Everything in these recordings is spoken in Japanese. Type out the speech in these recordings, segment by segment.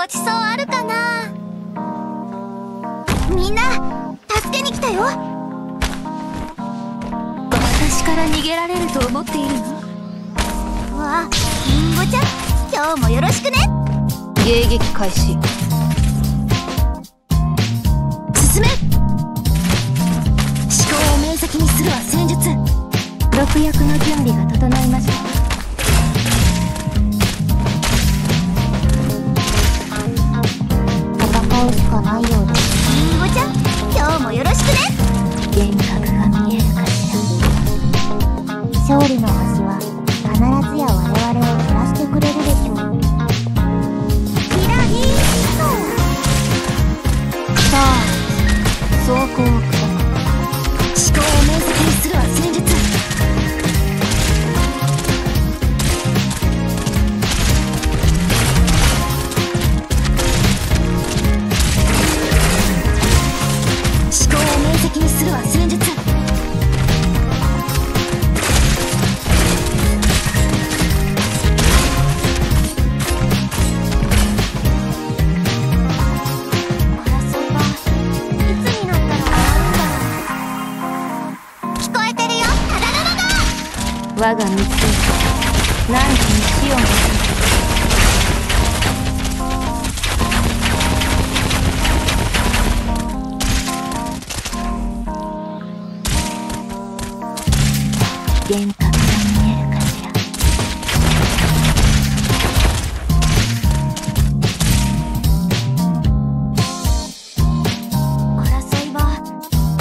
ごちそうあるかな。みんな助けに来たよ。私から逃げられると思っているの？わあ、りんごちゃん、今日もよろしくね。迎撃開始。進め。思考を明晰にするは戦術。毒薬の準備が整いました。しかないようだ。りんごちゃん、今日もよろしくね。幻覚が見えるかしら。勝利の星は必ずや我々を照らしてくれるでしょう。キラリーン。さあ、装甲を下す。思考を明晰にするは戦術。我が道を何度に死をも幻覚が見えるかしら。争いは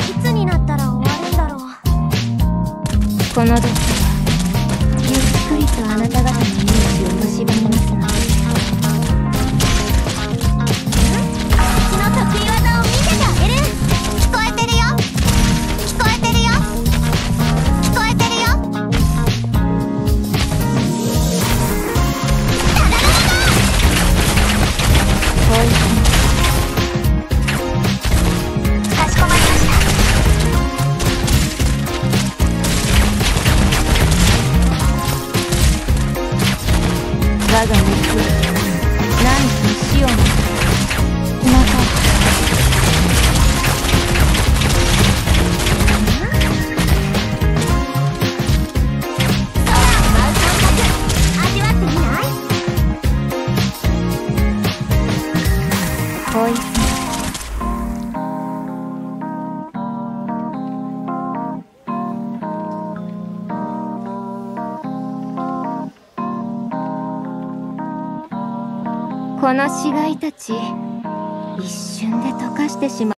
いつになったら終わるんだろう。この時あなた方の命を蝕みますな。私の得意技を見せてあげる。聞こえてるよ。聞こえてるよ。聞こえてるよ。タララララ。かしこまりました。我が道を何度に死をもまた。味わってみない？こいこの死骸たち、一瞬で溶かしてしまう。